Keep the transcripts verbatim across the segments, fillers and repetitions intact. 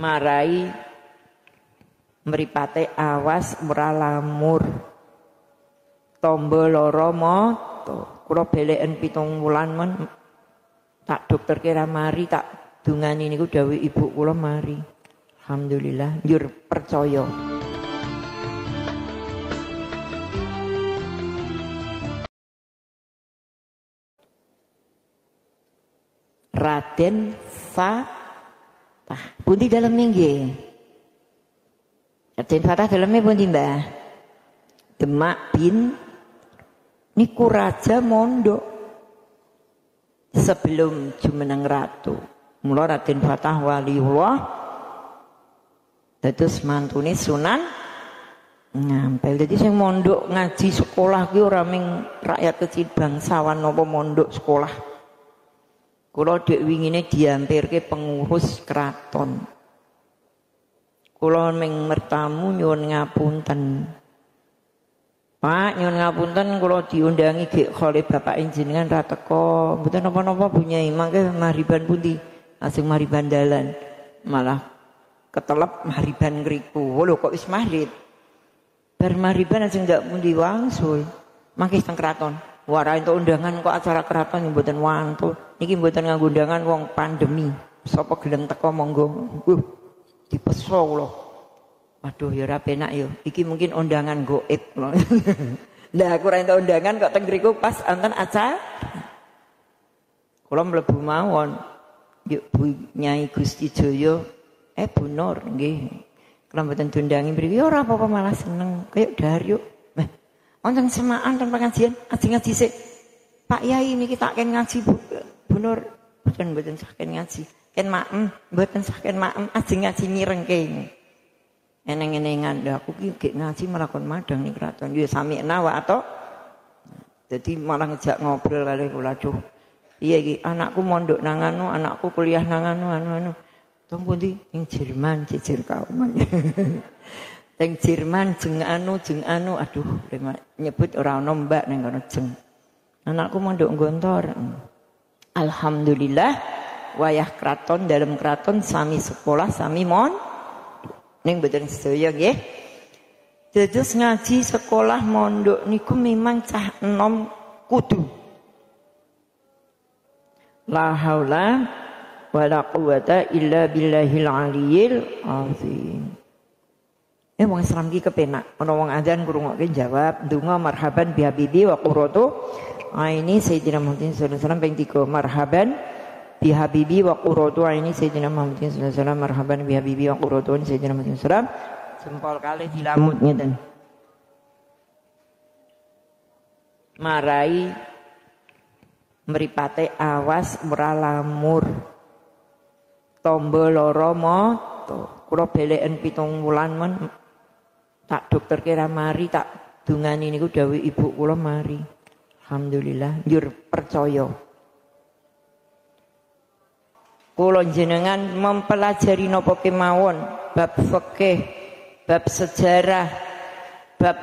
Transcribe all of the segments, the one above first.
marai mripate awas ora lamur tombo loro moto kula beleken pitung wulan men tak dokter kira mari tak dungani niku dawuh ibu kula mari alhamdulillah njur percaya. Raden Fatah pundi dalem nggih? Raden Fatah daleme pundi Mbah? Demak bin niku raja mondok sebelum jumeneng ratu. Mula Raden Fatah waliullah dados mantune Sunan Ngampel. Jadi sing mondok ngaji sekolah kuwi ora ming rakyat kecil bangsawan napa mondok sekolah. Kula dhek wingine diampirke pengurus kraton. Kula ming mertamu nyuwun ngapunten. Pak nyuwun ngapunten kula diundangi gek khole bapak jenengan ra teko. Mboten napa-napa Bu Nyai, mangke Marhaban pundi? Asing Marhaban dalan. Malah ketelep Marhaban ngriku. Lho kok wis maghrib. Bar Marhaban asing ndak pundi wangsul. Mangke teng kraton. Warai itu undangan kok acara keraton yang buatan wantul. Niki buatan nganggo undangan wong pandemi. Sopo geleng teko monggo. Uh, dipeso loh. Waduh ya ra penak yo. Iki mungkin undangan goib loh. Nah aku rain tau undangan kok tenggeriku pas anten acara. Kula mlebu mawon. Yuk Bu Nyai Gusti Joyo. Eh Bu Nur nggih. Kula mboten diundangi mriki ora apa-apa malah seneng. Kayak dar yuk. Onten semaan tanpa pengajian, ngaji ngaji sih. Pak Yai ini kita akan ngaji bu, bunur bukan buatan saken ngaji, ken maem buatan saken maem ngaji ngaji nyireng kene. Eneng enengan, dah aku gigit ngaji melakukan madang nih keraton. Dia sami nawa atau, jadi malah ngejak ngobrol kali kula cuh. Iya gini, anakku mondok nanganu, anakku kuliah nanganu, anu anu. Tunggu di, yang Jerman cicil kau man. Teng Jerman jeng anu jeng anu aduh nyebut orang nombak neng kono jeng anakku mondok gontor alhamdulillah wayah kraton dalam kraton sami sekolah sami mon neng beten sedaya nggih dados ngaji sekolah mondok niku memang cah enom kudu la haula wala quwata illa billahil aliyil azim. Eh wong Islam iki kepenak, ana wong azan krungokke jawab, ndonga marhaban bihabibi waquroto. Aini Sayyidina Muhammad sallallahu alaihi wasallam ping tiga marhaban bihabibi waquroto. Aini Sayyidina Muhammad sallallahu alaihi wasallam marhaban bihabibi waquroto. Sayyidina Muhammad sallallahu alaihi wasallam jempol kalih dilamut ngeten. Marai mripate awas ora lamur. Tombo loro moto. Kula beleken pitung wulan men tak dokter kira mari tak dungani niku dawuh ibu kula mari alhamdulillah njur percaya kula jenengan mempelajari napa kemawon bab fikih bab sejarah bab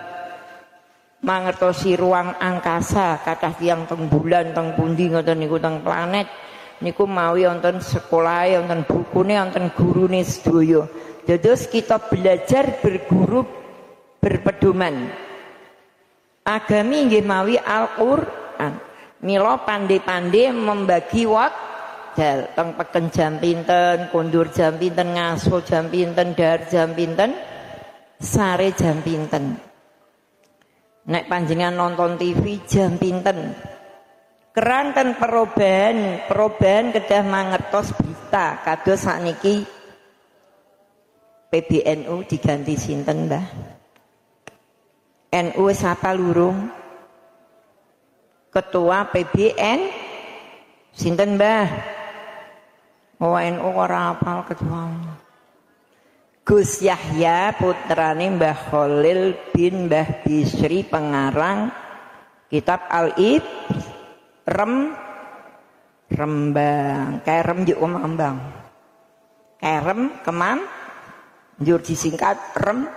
mangertosi ruang angkasa kathah tiyang teng bulan teng pundi ngoten niku teng planet niku mawi wonten sekolah wonten bukune wonten gurune sedaya dados kita belajar berguru berpedoman agami nggih mawi Al-Qur'an mila pandai-pandai membagi wekdal teng peken jam pinten kondur jam pinten ngaso jam pinten dahar jam pinten sare jam pinten nek panjenengan nonton T V jam pinten keranten perubahan perubahan kedah mangertos berita kados sakniki P B N U diganti sinten Mbah N U sapa lurung ketua P B N sinten Mbah oh N U ora apal ketua Gus Yahya putrane Mbah Khalil bin Mbah Bisri pengarang kitab Al-Ib Rem Rembang Kerem juk Kemambang Kerem Kemam njur disingkat Rem.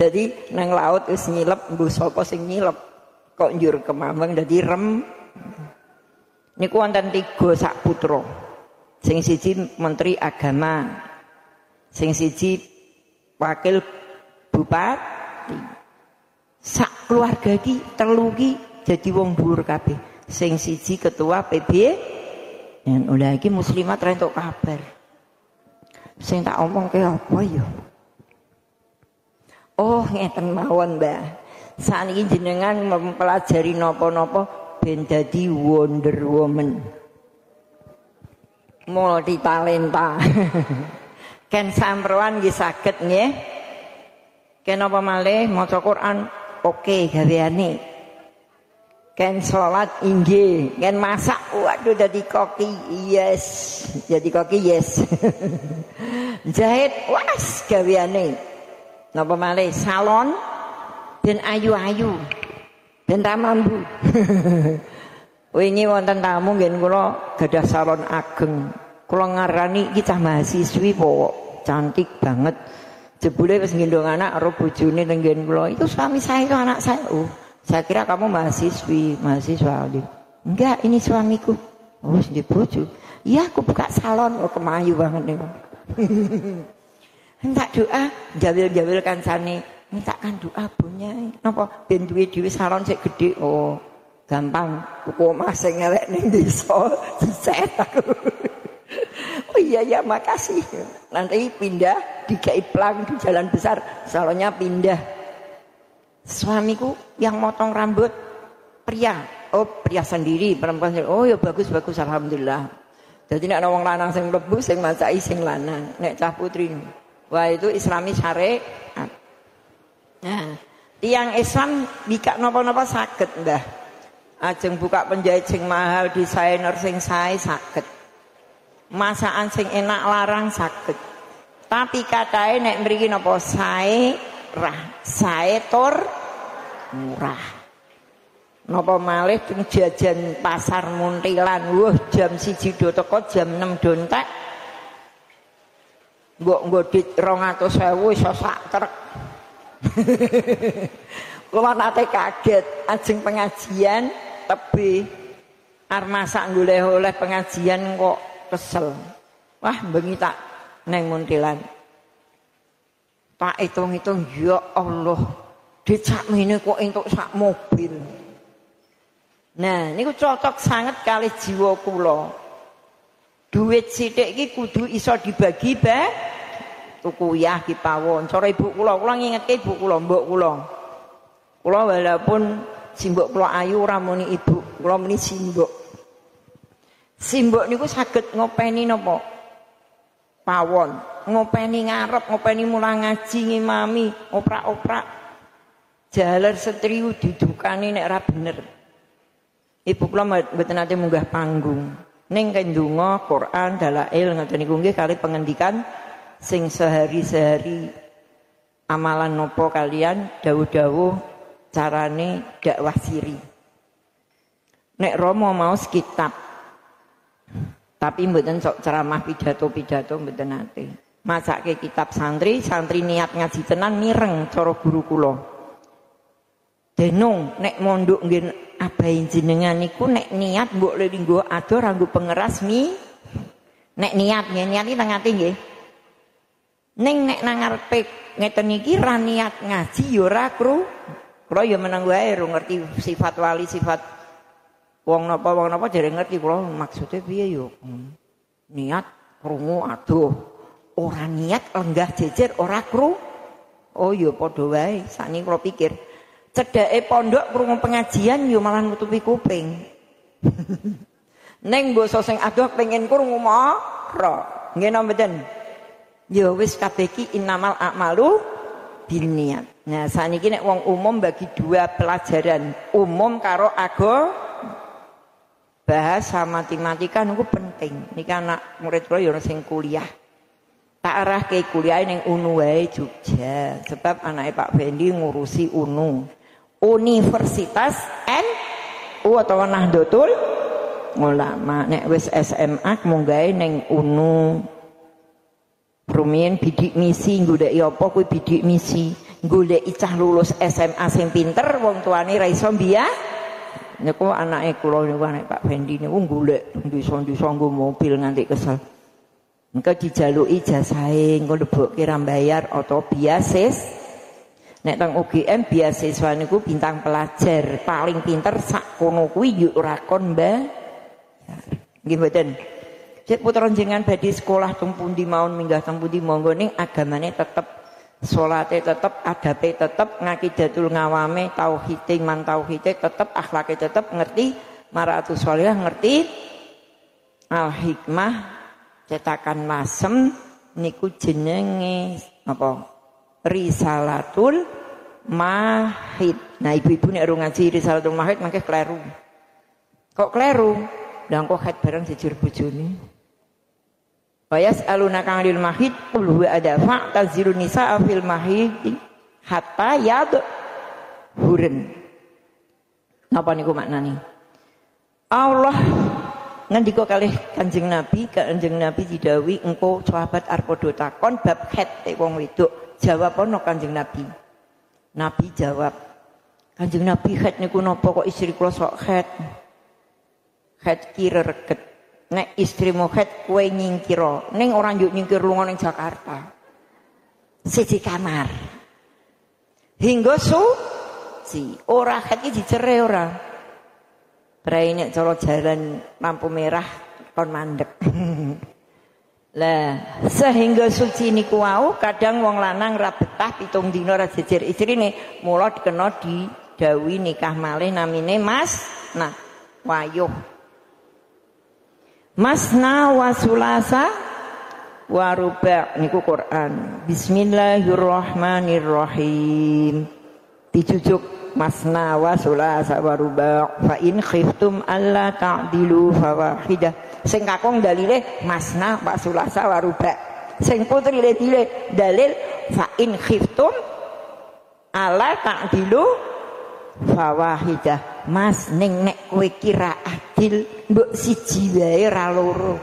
Jadi nang laut wis nyilep mbuh sapa sing nyilep kok njur Kemambang dadi Rem. Niku wonten tiga sak putra. Sing siji menteri agama, sing siji wakil bupati, sak keluarga ki telu ki jadi wong dhuwur kabeh, sing siji ketua P B dan ulah iki muslimat rentok kabar. Sing tak omongke apa ya? Oh ngeten mawon Mbah, saniki jenengan mempelajari napa-napa ben dadi Wonder Woman, multi talenta. Ken sampeyan nggih saged nggih. Ken apa malih maca Quran oke gaweane. Ken salat inggih, ken masak waduh dadi koki yes, jadi koki yes. Jahit was gaweane. Napa malih salon ben ayu-ayu. Ben ra mambu. Wingi wonten tamu nggih kula gadah salon ageng. Kula ngarani iki cah mahasiswi pokok, cantik banget. Jebule wis nggendong anak karo bojone teng nggen kula. Itu suami saya, itu anak saya. Oh, saya kira kamu mahasiswi, mahasiswa. Enggak, ini suamiku. Oh, wis ndek bojo. Iya, aku buka salon kok oh, kemayu banget niku. Minta doa, jawil-jawil kancane. Minta kan doa punya. Napa ben duwe-duwe salon sik gedhe. Oh, gampang. Kuku omah sing elek ning desa, dicet aku. Oh iya ya makasih. Nanti pindah di Kaiplang di Jalan Besar, salonnya pindah. Suamiku yang motong rambut pria, oh pria sendiri, perempuan sendiri. Oh ya bagus bagus alhamdulillah. Jadi nek ana wong lanang sing mlebu sing macai sing lanang, nek cah putri. Wah itu Islami syariat. Nah, tiang Islam bikak napa-napa saged, Mbah. Ajeng buka penjahit sing mahal, desainer sing sae saged. Masakan sing enak larang saged. Tapi katae nek mriki napa sae rah, sae tur murah. Napa malih ping jajan pasar Muntilan, wah jam siji do teko jam enam do entek. Mbok nggo dit rong atus ewu iso sak trek. Kula nate kaget, ajeng pengajian tebe arep masak golek oleh pengajian kok kesel. Wah bengi tak neng Muntilan. Tak hitung-hitung ya Allah. Dicak mene kok entuk sak mobil. Nah, niku cocok sangat kali jiwa kula. Duit sithik iki kudu iso dibagi ba. Tuku yah dipawon. Cara ibu kula, kula ngingetke ibu kula, mbok kula. Kula walaupun simbok kula ayu ora muni ibu, kula muni simbok. Simbok niku saged ngopeni napa? Pawon, ngopeni ngarep, ngopeni mulang ngaji ngimami, oprak-oprak. Jaler setriu didukani nek ra bener. Ibu kula mboten nate munggah panggung. Ning kendonga Quran dalail ngoten niku nggih kali pengendikan sing sehari-sehari amalan nopo kalian dawuh-dawuh carane dakwah siri. Nek romo mau kitab tapi mboten sok ceramah pidato-pidato mboten nate. Masake kitab santri, santri niat ngaji tenan mireng cara guru kula. Denung nek mondok nggih abahe jenengan niku nek niat mbok le nggo ado ranggo pengeras mi. Nek niat nggih niat iki teng ati nggih. Ning nek nang ngarepe ngeten iki ra niat ngaji ya ora kru. Kula ya meneng wae ora ngerti sifat wali, sifat wong napa wong napa dereng ngerti kula maksude piye yo. Niat krungu aduh, ora niat lenggah jejer ora kru. Oh yo padha wae sakniki kula pikir. Cedhake pondok krungu pengajian yo malah nutupi kuping. Ning basa sing adoh pengen krungu mara. Nggih napa mboten? Yo wis kabeh iki innamal a'malu binniat. Nah sakniki nek wong umum bagi dua pelajaran, umum karo agama. Bahasa matematika niku penting. Niki anak murid kula ya sing kuliah. Tak arahke kuliah ning U N U wae Jogja, sebab anake Pak Fendi ngurusi U N U. Universitas N U utawa Nahdlatul Ulama. Nek wis S M A munggahe ning U N U. Rumiyin bidik misi nggoleki apa kuwi bidik misi. Goleki cah lulus S M A sing pinter, wong tuane ra iso mbiya. Niku anake kula niku anak Pak Fendi niku golek ndisa-ndisa nggo mobil nganti kesel. Engko dijaluki jasae, engko lebokke ra mbayar oto biasis. Nek teng U G M biasiswa niku bintang pelajar paling pinter sak kono kuwi yo ora kon mbayar. Nggih mboten. Cek putra jenengan badhe sekolah teng pundi mawon minggah teng pundi monggo ning agamane tetep, salate tetep, adabe tetep, ngakidatul ngawame, tauhide man tauhide tetep, akhlake tetep, ngerti maratu salihah, ngerti al hikmah, cetakan masem niku jenenge apa? Risalatul Mahid. Nah ibu-ibu nek urung ngaji Risalatul Mahid mangke kleru. Kok kleru? Lah kok khat bareng jejur bojone. Bayas aluna kanglil mahid qul huwa adafa tazirun nisaa fil mahid hatta yad hurun. Napa niku maknane? Allah ngendika kalih Kanjeng Nabi, Kanjeng Nabi didhawuhi engko sahabat arpodo takon bab khat e wong wedok. Jawab ono Kanjeng Nabi. Nabi jawab, Kanjeng Nabi khat niku napa kok istri kula sok khat? Khat kira reket. Nek istrimu khat kowe nyingkira, ning ora njuk nyingkir lunga ning Jakarta. Siji kamar. Hingga suci, ora khat iki dicere ora. Prai nek cara jalan lampu merah kon mandek. Lah sehingga suci niku wau kadang wong lanang ra betah pitung dina ra jejer istrine mula dikena didhawuhi nikah malih namine mas nah wayuh masna wasulasa waruba niku Quran bismillahirrahmanirrahim dicucuk masna wasulasa waruba fa in khiftum alla ta'dilu fawahidah. Sing kakung dalile masna wa sulasa wa ruba. Sing putri dalile dalil fa in khiftum ala ta'dilu fawahidah. Mas ning nek kowe kira adil mbok siji wae ra loro.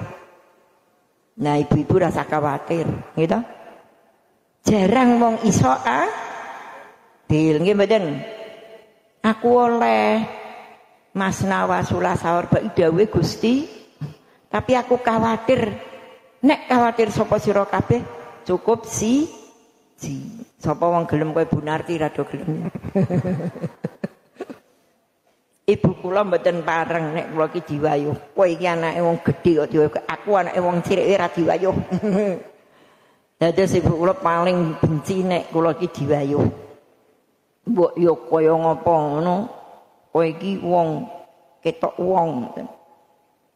Nah ibu-ibu rasa khawatir, nggih ta? Jarang wong iso adil, nggih mboten? Aku oleh masna wa sulasa wa ruba dawuhe Gusti. Tapi aku khawatir, nek khawatir sapa sira kabeh cukup si si. Sapa wong gelem kowe Bunarti rada gelem. Ibu kula mboten pareng nek kula iki diwayuh. Kowe iki anake wong gedhe kok diwayuh. Aku anake wong cilik ora diwayuh. Dados ibu kula paling benci nek kula iki diwayuh. Mbok ya kaya ngapa ngono? Kowe iki wong ketok wong.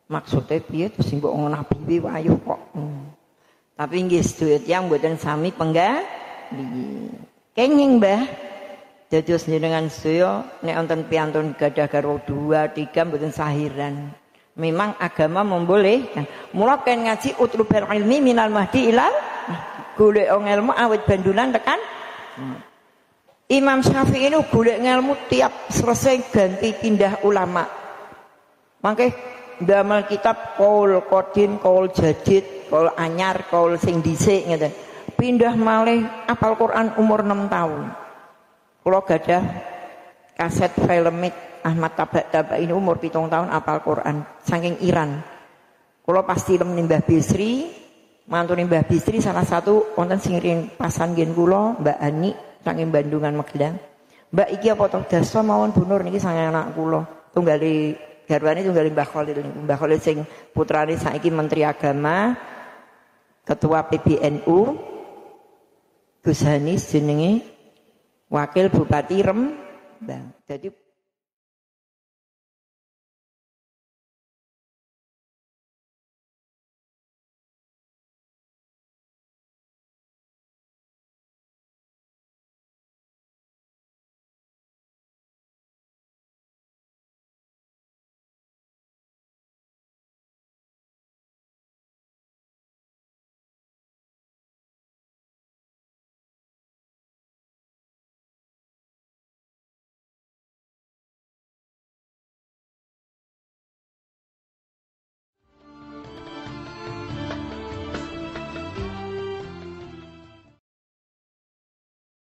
Maksudnya piye terus sing mbok ngono piye wayuh kok. Hmm. Tapi nggih sedaya mboten sami penggal. Kenging Mbah. Dados jenengan sedaya nek wonten piantun gadah garwa dua tiga mboten sahiran. Memang agama membolehkan. Mula kan ngaji utlubal ilmi minal mahdi ilal golek ilmu awit bandulan tekan. Hmm. Imam Syafi'i niku golek ilmu tiap selesai ganti pindah ulama. Mangke damel kitab kaul kodim, kaul jadid, kaul anyar, kaul sing dhisik gitu. Pindah malih apal Quran umur enam tahun. Kula gadah kaset filmik Ahmad Tabak-Tabak ini umur pitung tahun apal Quran saking Iran. Kula pasti lem Mbah Bisri, mantune Mbah Bisri salah satu wonten sing ring pasan gen kula Mbak Ani saking Bandungan Magelang. Mbak iki apa to daso mawon Bu Nur niki saking anak kula tunggale garwane tunggal Mbah Khalil, Mbah Khalil sing putrane saiki Menteri Agama, Ketua P B N U, Gus Hanis jenenge Wakil Bupati Rembang. Jadi